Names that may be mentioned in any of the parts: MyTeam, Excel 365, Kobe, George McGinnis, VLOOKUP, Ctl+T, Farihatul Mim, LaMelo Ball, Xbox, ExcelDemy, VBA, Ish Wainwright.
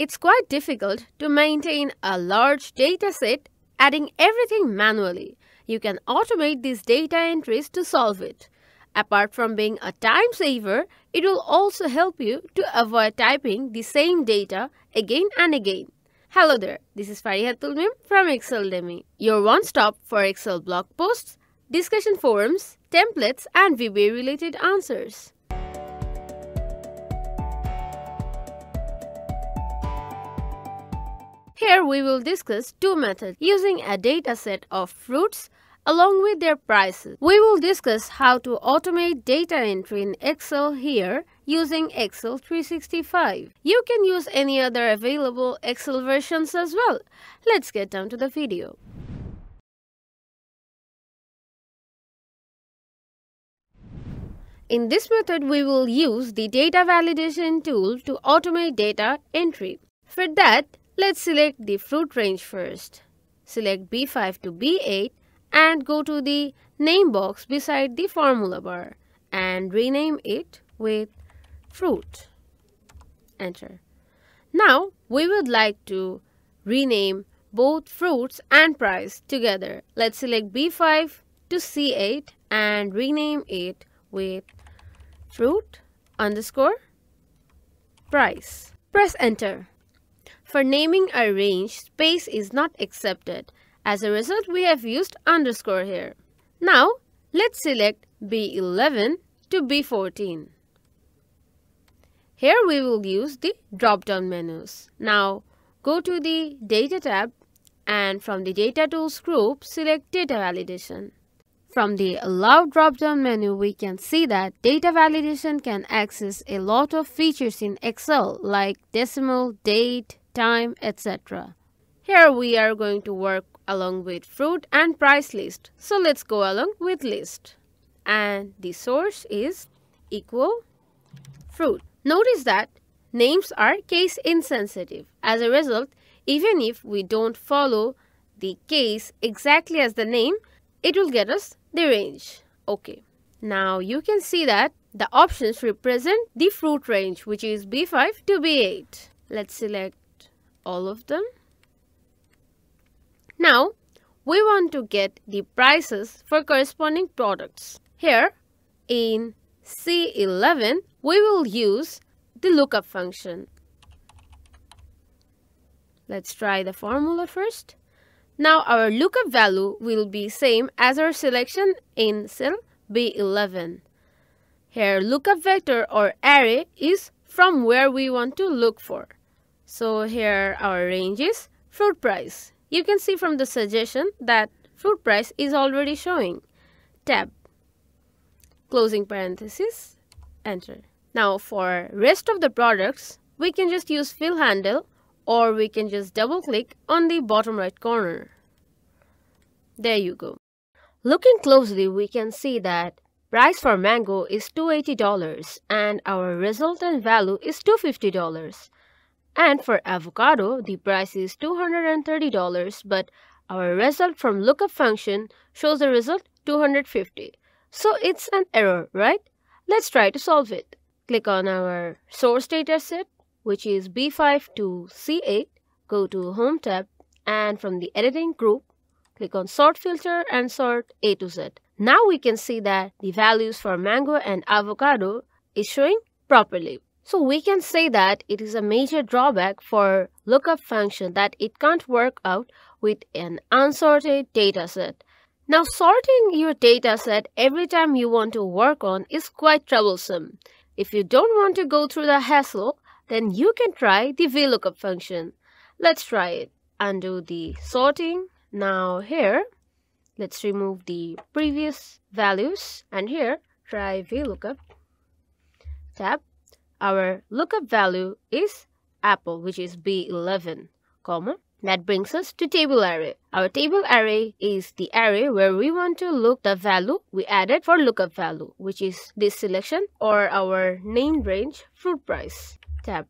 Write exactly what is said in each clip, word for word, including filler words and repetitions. It's quite difficult to maintain a large dataset, adding everything manually. You can automate these data entries to solve it. Apart from being a time saver, it will also help you to avoid typing the same data again and again. Hello there, this is Farihatul Mim from ExcelDemy, your one-stop for Excel blog posts, discussion forums, templates and V B A related answers. Here we will discuss two methods using a dataset of fruits along with their prices. We will discuss how to automate data entry in Excel here using Excel three sixty-five. You can use any other available Excel versions as well. Let's get down to the video. In this method, we will use the data validation tool to automate data entry. For that, let's select the fruit range first. Select B five to B eight and go to the name box beside the formula bar and rename it with fruit. Enter. Now we would like to rename both fruits and price together. Let's select B five to C eight and rename it with fruit underscore price. Press enter. For naming a range, space is not accepted. As a result, we have used underscore here. Now, let's select B eleven to B fourteen. Here we will use the drop-down menus. Now, go to the Data tab and from the Data Tools group, select Data Validation. From the Allow drop-down menu, we can see that data validation can access a lot of features in Excel like decimal, date, time, et cetera. Here we are going to work along with fruit and price list. So let's go along with list. And the source is equal fruit. Notice that names are case insensitive. As a result, even if we don't follow the case exactly as the name, it will get us the range. Okay. Now you can see that the options represent the fruit range, which is B five to B eight. Let's select all of them. Now we want to get the prices for corresponding products. Here in C eleven we will use the lookup function. Let's try the formula first. Now our lookup value will be same as our selection in cell B eleven. Here lookup vector or array is from where we want to look for. So here our range is fruit price. You can see from the suggestion that fruit price is already showing. Tab. Closing parenthesis. Enter. Now for rest of the products, we can just use fill handle or we can just double click on the bottom right corner. There you go. Looking closely, we can see that price for mango is two hundred eighty dollars and our resultant value is two hundred fifty dollars. And for avocado, the price is two hundred thirty dollars, but our result from lookup function shows the result two hundred fifty. So it's an error, right? Let's try to solve it. Click on our source data set, which is B five to C eight. Go to Home tab and from the editing group, click on Sort Filter and sort A to Z. Now we can see that the values for mango and avocado is showing properly. So we can say that it is a major drawback for lookup function that it can't work out with an unsorted dataset. Now sorting your dataset every time you want to work on is quite troublesome. If you don't want to go through the hassle, then you can try the VLOOKUP function. Let's try it. Undo the sorting. Now here, let's remove the previous values and here try VLOOKUP. Tab. Our lookup value is apple, which is B eleven, comma. That brings us to table array. Our table array is the array where we want to look the value we added for lookup value, which is this selection or our named range fruit price. Tab.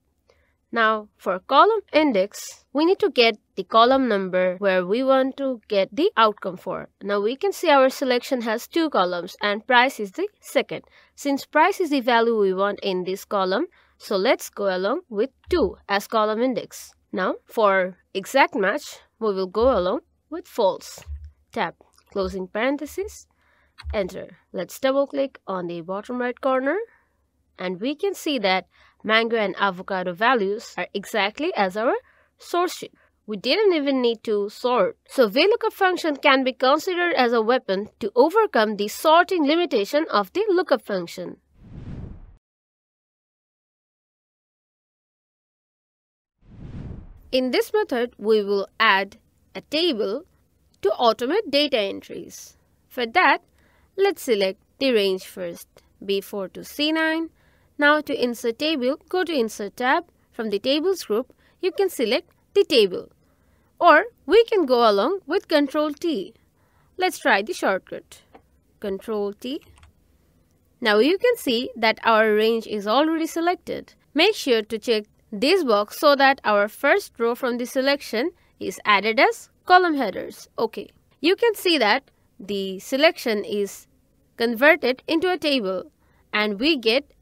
Now for column index, we need to get the column number where we want to get the outcome for. Now we can see our selection has two columns and price is the second. Since price is the value we want in this column, So let's go along with two as column index. Now for exact match, we will go along with false. Tab, closing parenthesis, enter. Let's double click on the bottom right corner and we can see that mango and avocado values are exactly as our source sheet. We didn't even need to sort. So VLOOKUP function can be considered as a weapon to overcome the sorting limitation of the lookup function. In this method, we will add a table to automate data entries. For that, let's select the range first, B four to C nine. Now to insert table, go to Insert tab. From the Tables group, you can select the table. Or we can go along with control T. Let's try the shortcut. control T. Now you can see that our range is already selected. Make sure to check this box so that our first row from the selection is added as column headers. Okay. You can see that the selection is converted into a table and we get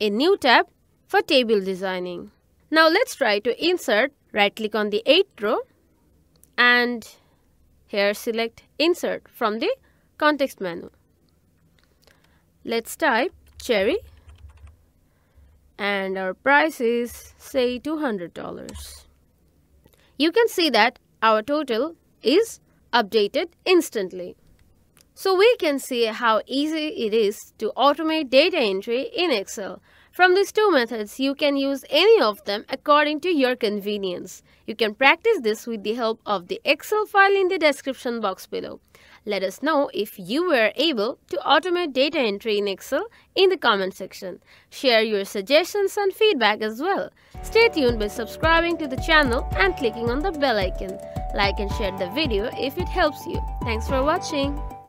a new tab for table designing. Now let's try to insert. Right click on the eighth row and here select insert from the context menu. Let's type cherry and our price is say two hundred dollars. You can see that our total is updated instantly. So we can see how easy it is to automate data entry in Excel. From these two methods, you can use any of them according to your convenience. You can practice this with the help of the Excel file in the description box below. Let us know if you were able to automate data entry in Excel in the comment section. Share your suggestions and feedback as well. Stay tuned by subscribing to the channel and clicking on the bell icon. Like and share the video if it helps you. Thanks for watching.